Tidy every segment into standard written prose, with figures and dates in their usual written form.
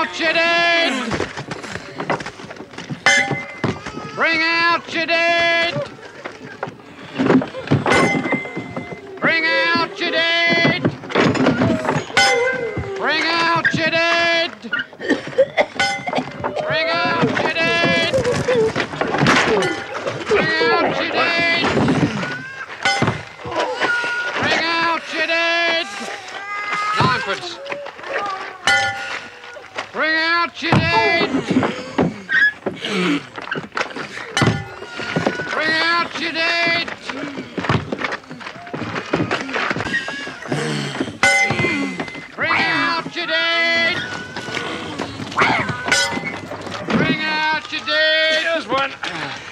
out your dead! Bring out your dead! Bring out your dead! Bring out your dead! Bring out your dead! Bring out your dead! Bring out your dead! Ninepence! Bring out your dead! Bring out your dead!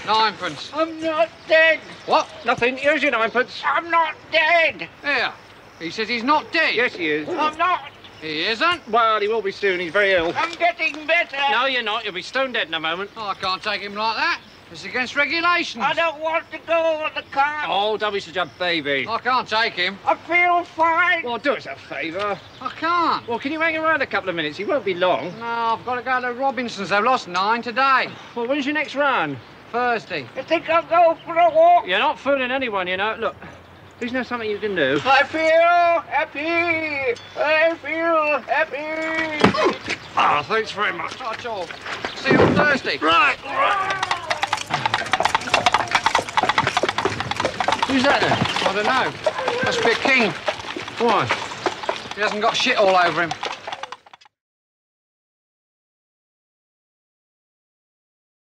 Ninepence. I'm not dead. What? Nothing. Here's your ninepence. I'm not dead. Here. He says he's not dead. Yes, he is. I'm not. He isn't? Well, he will be soon. He's very ill. I'm getting better. No, you're not. You'll be stone dead in a moment. Oh, I can't take him like that. It's against regulations. I don't want to go on the car. Oh, don't be such a baby. I can't take him. I feel fine. Well, do us a favour. I can't. Well, can you hang around a couple of minutes? He won't be long. No, I've got to go to Robinson's. They've lost 9 today. Well, when's your next run? Thursday. I think I'll go for a walk. You're not fooling anyone, you know. Look, isn't there something you can do? I feel happy. I feel happy. Ah, oh, thanks very much. Not at all. See you on Thursday. Right. All right. Who's that then? I don't know. Must be a king. Why? He hasn't got shit all over him.